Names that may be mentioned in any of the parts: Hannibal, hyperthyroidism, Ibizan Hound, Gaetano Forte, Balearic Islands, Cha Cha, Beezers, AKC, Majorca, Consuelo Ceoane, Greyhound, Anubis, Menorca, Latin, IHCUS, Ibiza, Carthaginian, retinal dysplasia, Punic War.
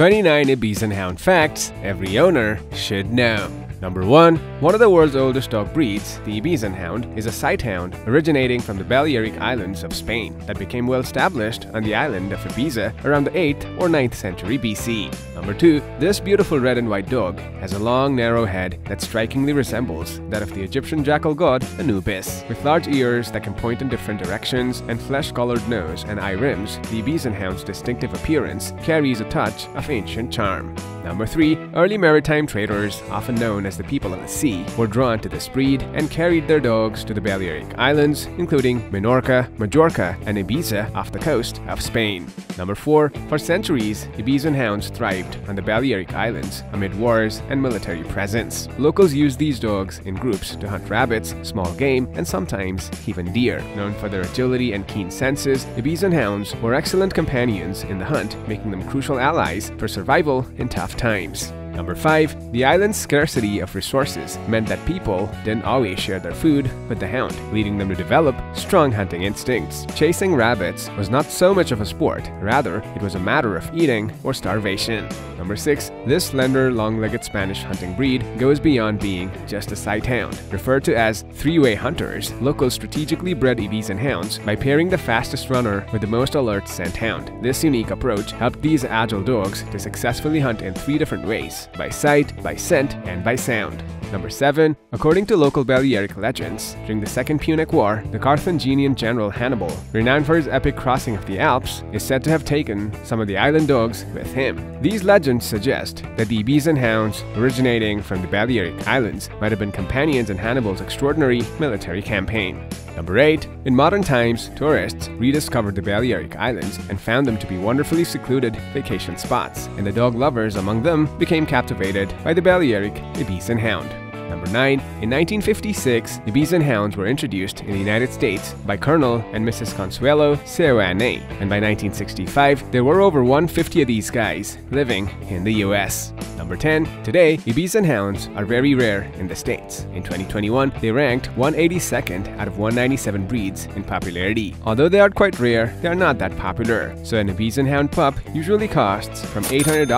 29 Ibizan Hound facts every owner should know. Number 1. One of the world's oldest dog breeds, the Ibizan Hound, is a sighthound originating from the Balearic Islands of Spain that became well established on the island of Ibiza around the 8th or 9th century BC. Number 2. This beautiful red and white dog has a long, narrow head that strikingly resembles that of the Egyptian jackal god Anubis. With large ears that can point in different directions and flesh-colored nose and eye rims, the Ibizan Hound's distinctive appearance carries a touch of ancient charm. Number 3. Early maritime traders, often known as the people of the sea, were drawn to this breed and carried their dogs to the Balearic Islands, including Menorca, Majorca, and Ibiza off the coast of Spain. Number 4. For centuries, Ibizan Hounds thrived on the Balearic Islands amid wars and military presence. Locals used these dogs in groups to hunt rabbits, small game, and sometimes even deer. Known for their agility and keen senses, Ibizan Hounds were excellent companions in the hunt, making them crucial allies for survival in tough times. Number 5. The island's scarcity of resources meant that people didn't always share their food with the hound, leading them to develop strong hunting instincts. Chasing rabbits was not so much of a sport, rather it was a matter of eating or starvation. Number 6. This slender, long-legged Spanish hunting breed goes beyond being just a sighthound. Referred to as three-way hunters, locals strategically bred Ibizan hounds by pairing the fastest runner with the most alert scent hound. This unique approach helped these agile dogs to successfully hunt in 3 different ways: by sight, by scent, and by sound. Number 7. According to local Balearic legends, during the Second Punic War, the Carthaginian general Hannibal, renowned for his epic crossing of the Alps, is said to have taken some of the island dogs with him. These legends suggest that the Ibizan hounds, originating from the Balearic Islands, might have been companions in Hannibal's extraordinary military campaign. Number 8. In modern times, tourists rediscovered the Balearic Islands and found them to be wonderfully secluded vacation spots, and the dog lovers among them became captivated by the Balearic Ibizan Hound. Number 9. In 1956, Ibizan hounds were introduced in the United States by Colonel and Mrs. Consuelo Ceoane, and by 1965, there were over 150 of these guys living in the US. Number 10. Today, Ibizan hounds are very rare in the States. In 2021, they ranked 182nd out of 197 breeds in popularity. Although they are quite rare, they are not that popular, so an Ibizan hound pup usually costs from $800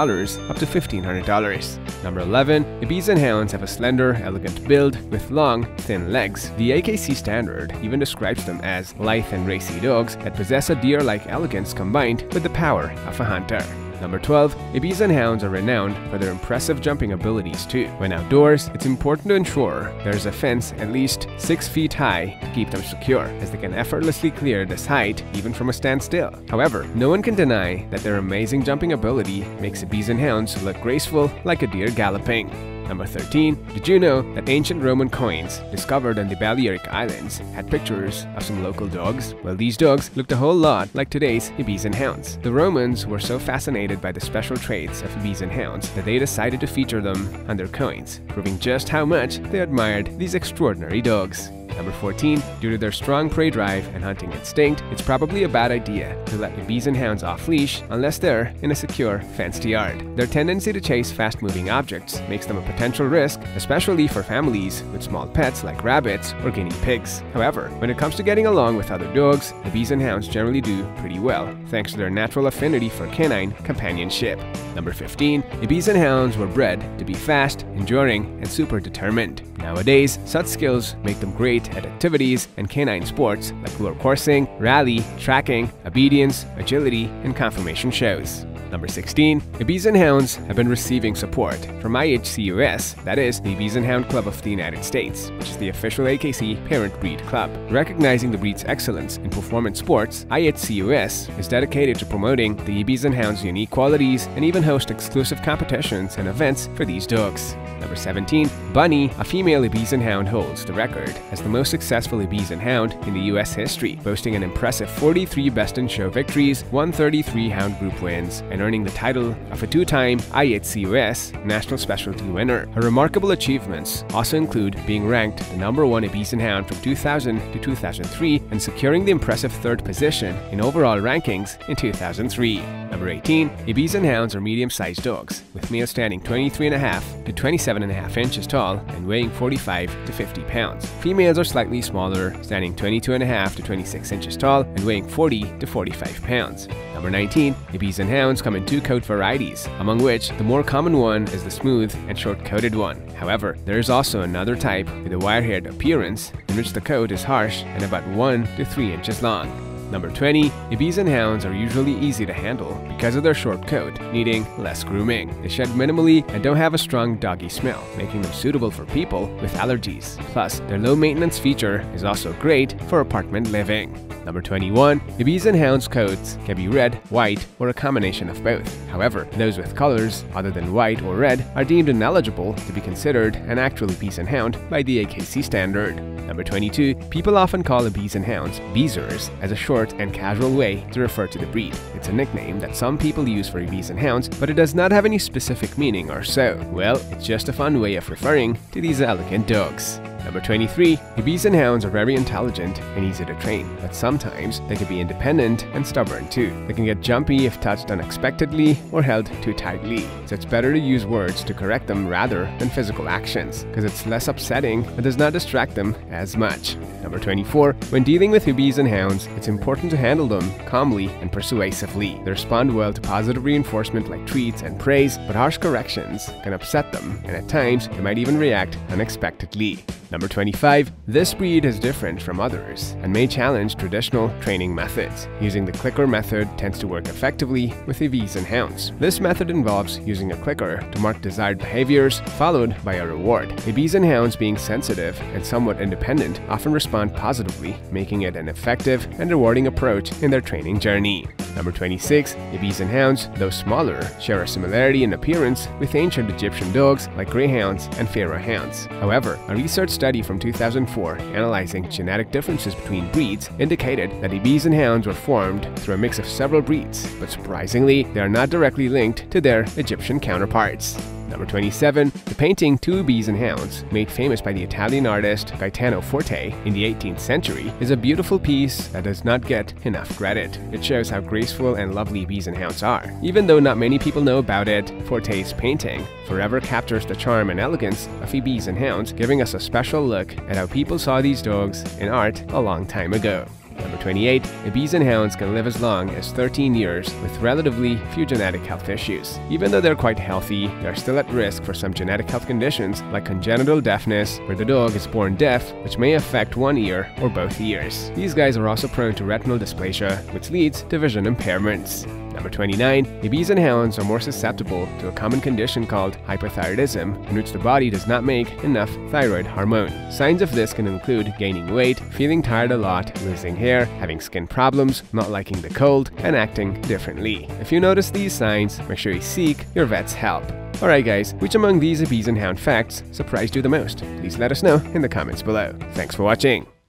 up to $1,500. Number 11. Ibizan hounds have a slender, elegant build with long, thin legs. The AKC standard even describes them as lithe and racy dogs that possess a deer-like elegance combined with the power of a hunter. Number 12. Ibizan hounds are renowned for their impressive jumping abilities too. When outdoors, it's important to ensure there is a fence at least 6 feet high to keep them secure, as they can effortlessly clear this height even from a standstill. However, no one can deny that their amazing jumping ability makes Ibizan hounds look graceful like a deer galloping. Number 13. Did you know that ancient Roman coins discovered on the Balearic Islands had pictures of some local dogs? Well, these dogs looked a whole lot like today's Ibizan hounds. The Romans were so fascinated by the special traits of Ibizan hounds that they decided to feature them on their coins, proving just how much they admired these extraordinary dogs. Number 14. Due to their strong prey drive and hunting instinct, it's probably a bad idea to let Ibizan hounds off-leash unless they're in a secure, fenced yard. Their tendency to chase fast-moving objects makes them a potential risk, especially for families with small pets like rabbits or guinea pigs. However, when it comes to getting along with other dogs, Ibizan hounds generally do pretty well, thanks to their natural affinity for canine companionship. Number 15. Ibizan hounds were bred to be fast, enduring, and super determined. Nowadays, such skills make them great at activities and canine sports like lure coursing, rally, tracking, obedience, agility, and conformation shows. Number 16. Ibizan hounds have been receiving support from IHCUS, that is, the Ibizan Hound Club of the United States, which is the official AKC parent breed club. Recognizing the breed's excellence in performance sports, IHCUS is dedicated to promoting the Ibizan hound's unique qualities and even hosts exclusive competitions and events for these dogs. Number 17. Bunny, a female Ibizan hound, holds the record as the most successful Ibizan hound in the US history, boasting an impressive 43 best-in-show victories, 133 hound group wins, and earning the title of a 2-time IHCUS National Specialty winner. Her remarkable achievements also include being ranked the number 1 Ibizan hound from 2000 to 2003 and securing the impressive 3rd position in overall rankings in 2003. Number 18. Ibizan hounds are medium-sized dogs, with males standing 23.5 to 27.5 inches tall and weighing 45 to 50 pounds. Females are slightly smaller, standing 22.5 to 26 inches tall and weighing 40 to 45 pounds. Number 19. Ibizan hounds come in two coat varieties, among which the more common one is the smooth and short-coated one. However, there is also another type with a wire-haired appearance in which the coat is harsh and about 1 to 3 inches long. Number 20. Ibizan hounds are usually easy to handle because of their short coat, needing less grooming. They shed minimally and don't have a strong doggy smell, making them suitable for people with allergies. Plus, their low-maintenance feature is also great for apartment living. Number 21. Ibizan hounds' coats can be red, white, or a combination of both. However, those with colors other than white or red are deemed ineligible to be considered an actual Ibizan hound by the AKC standard. Number 22. People often call Ibizan hounds Beezers as a short and casual way to refer to the breed. It's a nickname that some people use for Ibizan hounds, but it does not have any specific meaning or so. Well, it's just a fun way of referring to these elegant dogs. Number 23. Ibizan hounds are very intelligent and easy to train, but sometimes they can be independent and stubborn too. They can get jumpy if touched unexpectedly or held too tightly, so it's better to use words to correct them rather than physical actions, because it's less upsetting and does not distract them as much. Number 24. When dealing with Ibizan hounds, it's important to handle them calmly and persuasively. They respond well to positive reinforcement like treats and praise, but harsh corrections can upset them, and at times they might even react unexpectedly. Number 25. This breed is different from others and may challenge traditional training methods. Using the clicker method tends to work effectively with Ibizan hounds. This method involves using a clicker to mark desired behaviors, followed by a reward. Ibizan hounds, being sensitive and somewhat independent, often respond positively, making it an effective and rewarding approach in their training journey. Number 26. Ibizan hounds, though smaller, share a similarity in appearance with ancient Egyptian dogs like greyhounds and pharaoh hounds. However, a research study from 2004 analyzing genetic differences between breeds indicated that Ibizan hounds were formed through a mix of several breeds, but surprisingly, they are not directly linked to their Egyptian counterparts. Number 27. The painting Two Ibizan Hounds, made famous by the Italian artist Gaetano Forte in the 18th century, is a beautiful piece that does not get enough credit. It shows how graceful and lovely Ibizan hounds are. Even though not many people know about it, Forte's painting forever captures the charm and elegance of Ibizan hounds, giving us a special look at how people saw these dogs in art a long time ago. Number 28. Ibizan hounds can live as long as 13 years with relatively few genetic health issues. Even though they're quite healthy, they're still at risk for some genetic health conditions like congenital deafness, where the dog is born deaf, which may affect one ear or both ears. These guys are also prone to retinal dysplasia, which leads to vision impairments. Number 29. Ibizan hounds are more susceptible to a common condition called hyperthyroidism, in which the body does not make enough thyroid hormone. Signs of this can include gaining weight, feeling tired a lot, losing hair, having skin problems, not liking the cold, and acting differently. If you notice these signs, make sure you seek your vet's help. Alright guys, which among these Ibizan hound facts surprised you the most? Please let us know in the comments below. Thanks for watching.